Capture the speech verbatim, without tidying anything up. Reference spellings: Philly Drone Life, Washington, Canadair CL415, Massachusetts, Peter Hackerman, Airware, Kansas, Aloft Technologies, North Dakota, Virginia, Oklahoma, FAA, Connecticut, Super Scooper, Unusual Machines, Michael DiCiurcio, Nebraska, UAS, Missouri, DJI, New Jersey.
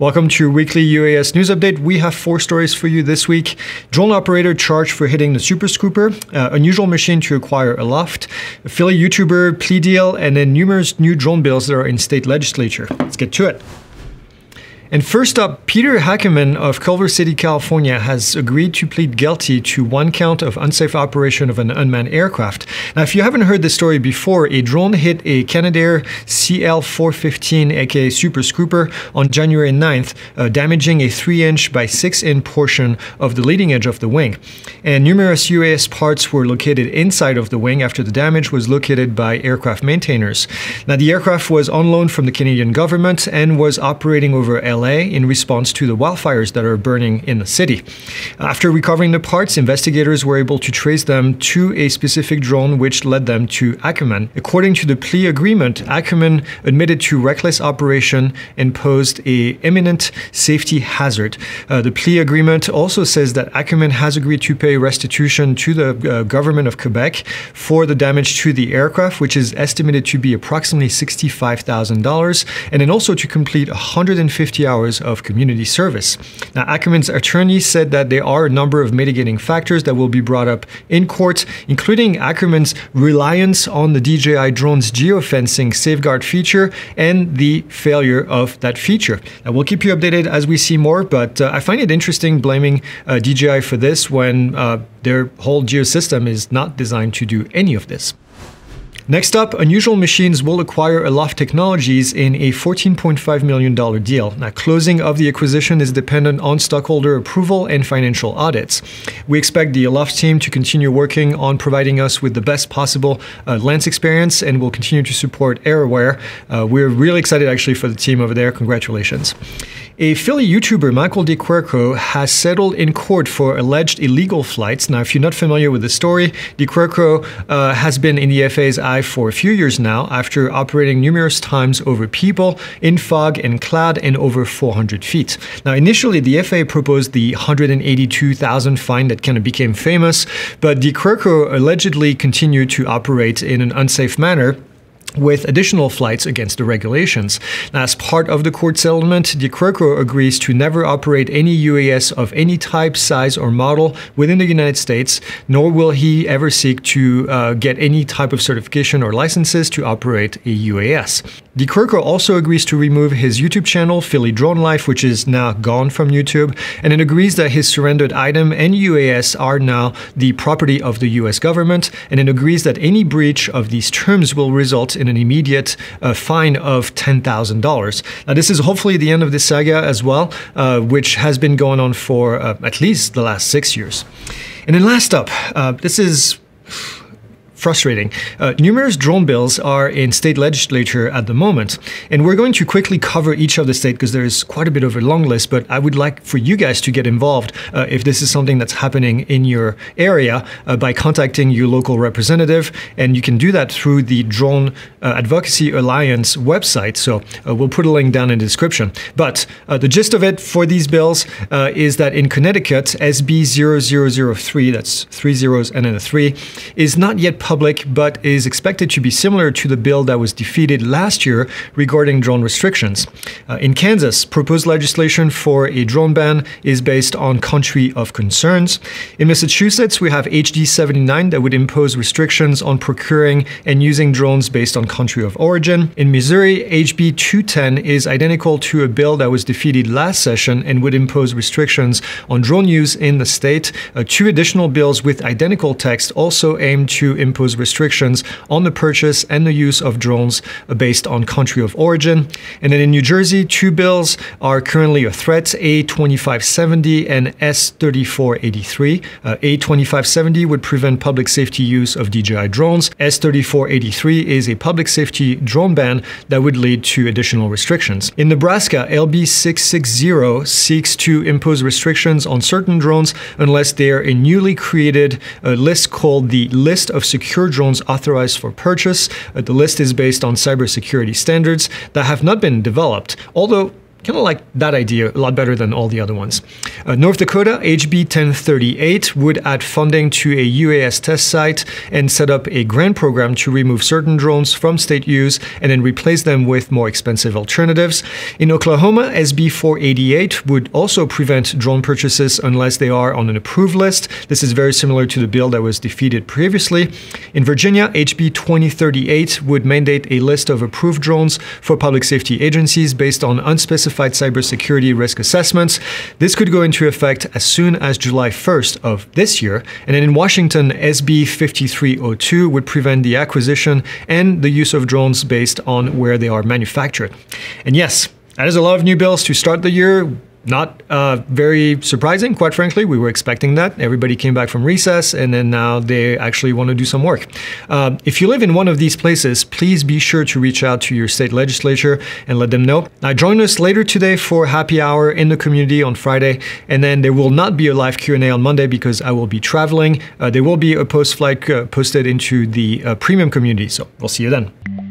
Welcome to your weekly U A S news update. We have four stories for you this week. Drone operator charged for hitting the Super Scooper, uh, unusual machine to acquire Aloft, a Philly YouTuber plea deal, and then numerous new drone bills that are in state legislature. Let's get to it. And first up, Peter Hackerman of Culver City, California has agreed to plead guilty to one count of unsafe operation of an unmanned aircraft. Now, if you haven't heard this story before, a drone hit a Canadair C L four fifteen, aka Super Scooper, on January ninth, uh, damaging a three inch by six inch portion of the leading edge of the wing. And numerous U A S parts were located inside of the wing after the damage was located by aircraft maintainers. Now, the aircraft was on loan from the Canadian government and was operating over L A in response to the wildfires that are burning in the city. After recovering the parts, investigators were able to trace them to a specific drone, which led them to Hackerman. According to the plea agreement, Hackerman admitted to reckless operation and posed an imminent safety hazard. Uh, the plea agreement also says that Hackerman has agreed to pay restitution to the uh, government of Quebec for the damage to the aircraft, which is estimated to be approximately sixty-five thousand dollars, and then also to complete one hundred fifty hours of community service. Now, Hackerman's attorney said that there are a number of mitigating factors that will be brought up in court, including Hackerman's reliance on the D J I drone's geofencing safeguard feature and the failure of that feature. Now, we'll keep you updated as we see more, but uh, I find it interesting blaming uh, D J I for this when uh, their whole geosystem is not designed to do any of this. Next up, Unusual Machines will acquire Aloft Technologies in a fourteen point five million dollar deal. Now, closing of the acquisition is dependent on stockholder approval and financial audits. We expect the Aloft team to continue working on providing us with the best possible uh, lens experience, and will continue to support Airware. Uh, we're really excited actually for the team over there. Congratulations. A Philly YouTuber, Michael DiCiurcio, has settled in court for alleged illegal flights. Now, if you're not familiar with the story, DiCiurcio uh, has been in the F A's eye for a few years now after operating numerous times over people, in fog and cloud, and over four hundred feet. Now, initially, the F A A proposed the one hundred eighty-two thousand dollar fine that kind of became famous, but DiCiurcio allegedly continued to operate in an unsafe manner with additional flights against the regulations. Now, as part of the court settlement, DiCiurcio agrees to never operate any U A S of any type, size, or model within the United States, nor will he ever seek to uh, get any type of certification or licenses to operate a U A S. DiCiurcio also agrees to remove his YouTube channel, Philly Drone Life, which is now gone from YouTube, and it agrees that his surrendered item and U A S are now the property of the U S government, and it agrees that any breach of these terms will result in an immediate uh, fine of ten thousand dollars. Now, this is hopefully the end of this saga as well, uh, which has been going on for uh, at least the last six years. And then last up, uh, this is frustrating. Uh, numerous drone bills are in state legislature at the moment, and we're going to quickly cover each of the state because there is quite a bit of a long list, but I would like for you guys to get involved uh, if this is something that's happening in your area uh, by contacting your local representative, and you can do that through the Drone uh, Advocacy Alliance website, so uh, we'll put a link down in the description. But uh, the gist of it for these bills uh, is that in Connecticut, S B zero zero zero three, that's three zeros and then a three, is not yet published Public, but is expected to be similar to the bill that was defeated last year regarding drone restrictions. Uh, in Kansas, proposed legislation for a drone ban is based on country of concerns. In Massachusetts, we have H D seventy-nine that would impose restrictions on procuring and using drones based on country of origin. In Missouri, H B two ten is identical to a bill that was defeated last session and would impose restrictions on drone use in the state. Uh, two additional bills with identical text also aim to impose restrictions on the purchase and the use of drones based on country of origin. And then in New Jersey, two bills are currently a threat, A twenty-five seventy and S thirty-four eighty-three. Uh, A twenty-five seventy would prevent public safety use of D J I drones. S thirty-four eighty-three is a public safety drone ban that would lead to additional restrictions. In Nebraska, L B six sixty seeks to impose restrictions on certain drones unless they are a newly created uh, list called the List of Security Secure drones authorized for purchase. Uh, the list is based on cybersecurity standards that have not been developed, although Kind of like that idea, a lot better than all the other ones. Uh, North Dakota, H B ten thirty-eight would add funding to a U A S test site and set up a grant program to remove certain drones from state use and then replace them with more expensive alternatives. In Oklahoma, S B four eighty-eight would also prevent drone purchases unless they are on an approved list. This is very similar to the bill that was defeated previously. In Virginia, H B twenty thirty-eight would mandate a list of approved drones for public safety agencies based on unspecified cybersecurity risk assessments. This could go into effect as soon as July first of this year. And then in Washington, S B fifty-three oh two would prevent the acquisition and the use of drones based on where they are manufactured. And yes, that is a lot of new bills to start the year. Not uh, very surprising, quite frankly. We were expecting that. Everybody came back from recess, and then now they actually want to do some work. Uh, if you live in one of these places, please be sure to reach out to your state legislature and let them know. Now, join us later today for happy hour in the community on Friday, and then there will not be a live Q and A on Monday because I will be traveling. Uh, there will be a post-flight uh, posted into the uh, premium community, so we'll see you then.